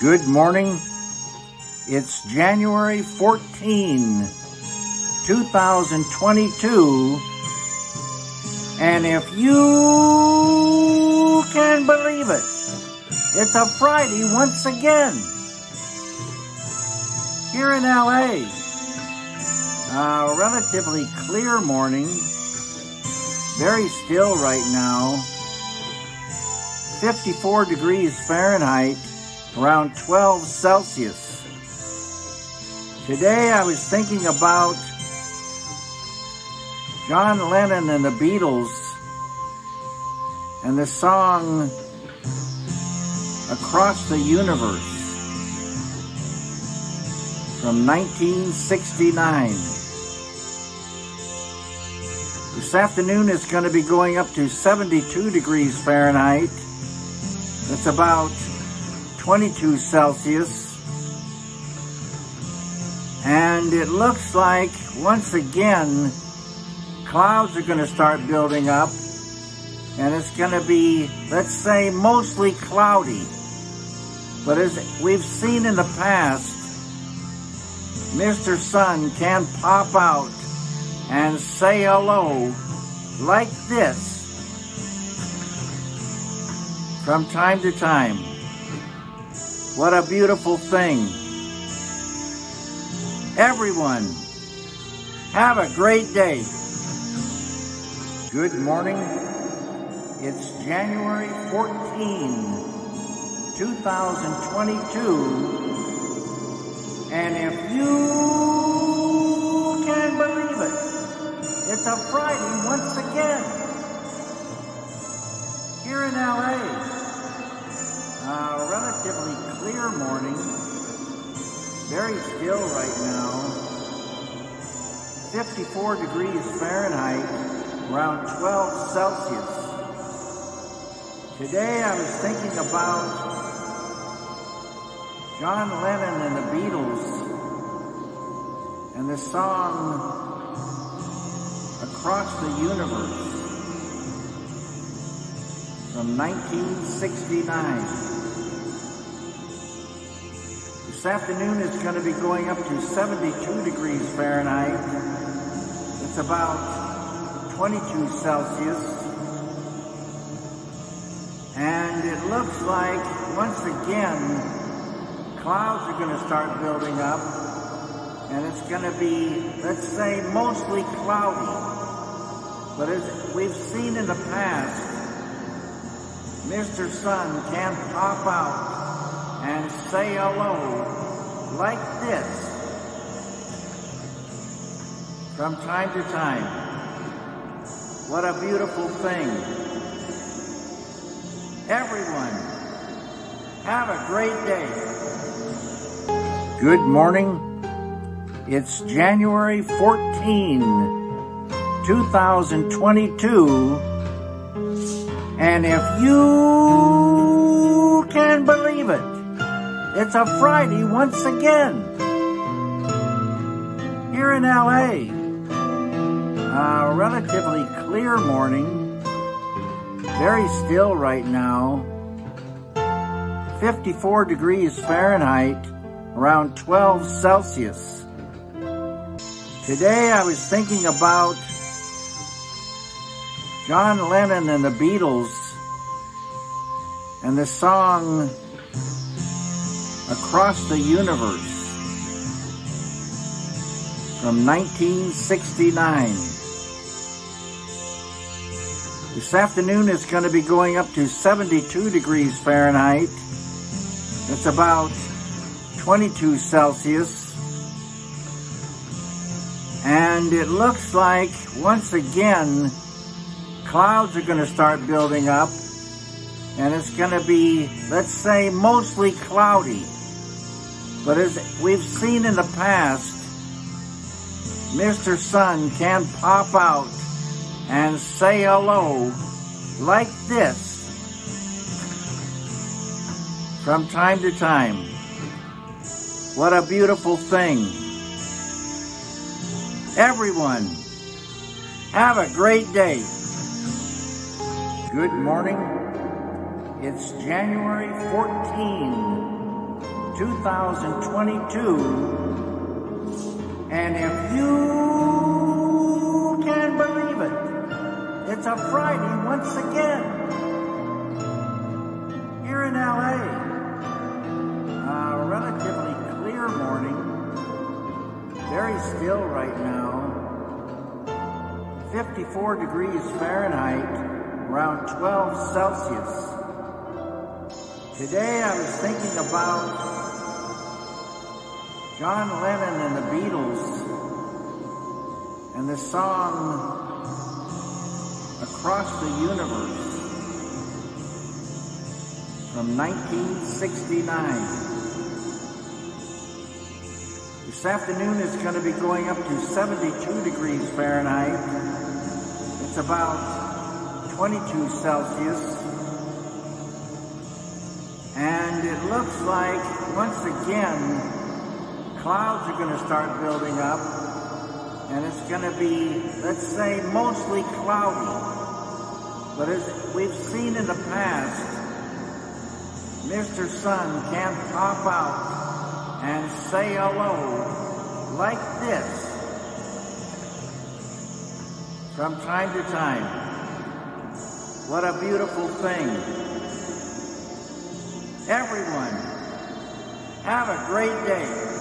Good morning. It's January 14, 2022, and if you can believe it, it's a Friday once again here in LA. A relatively clear morning, very still right now, 54 degrees Fahrenheit, around 12 Celsius. Today I was thinking about John Lennon and the Beatles and the song Across the Universe from 1969. This afternoon it's going to be going up to 72 degrees Fahrenheit. That's about 22 Celsius, and it looks like once again clouds are going to start building up, and it's going to be, let's say, mostly cloudy. But as we've seen in the past, Mr. Sun can pop out and say hello like this from time to time. What a beautiful thing. Everyone, have a great day. Good morning. It's January 14, 2022. And if you can believe it, it's a Friday once again here in LA. A relatively clear morning, very still right now, 54 degrees Fahrenheit, around 12 Celsius. Today I was thinking about John Lennon and the Beatles and the song Across the Universe from 1969. This afternoon it's going to be going up to 72 degrees Fahrenheit. It's about 22 Celsius. And it looks like, once again, clouds are going to start building up. And it's going to be, let's say, mostly cloudy. But as we've seen in the past, Mr. Sun can pop out and say hello like this from time to time. What a beautiful thing. Everyone, have a great day. Good morning. It's January 14, 2022, and if you can believe it, it's a Friday once again here in LA. A relatively clear morning, very still right now, 54 degrees Fahrenheit, around 12 Celsius. Today I was thinking about John Lennon and the Beatles and the song Across the Universe from 1969. This afternoon it's going to be going up to 72 degrees Fahrenheit. It's about 22 Celsius. And it looks like, once again, clouds are going to start building up. And it's going to be, let's say, mostly cloudy. But as we've seen in the past, Mr. Sun can pop out and say hello like this from time to time. What a beautiful thing. Everyone, have a great day. Good morning. It's January 14, 2022, and if you can't believe it, it's a Friday once again here in LA. A relatively clear morning, very still right now, 54 degrees Fahrenheit, around 12 Celsius. Today I was thinking about John Lennon and the Beatles and the song Across the Universe from 1969. This afternoon it's going to be going up to 72 degrees Fahrenheit. It's about 22 Celsius. And it looks like, once again, clouds are going to start building up, and it's going to be, let's say, mostly cloudy. But as we've seen in the past, Mr. Sun can pop out and say hello like this from time to time. What a beautiful thing. Everyone, have a great day.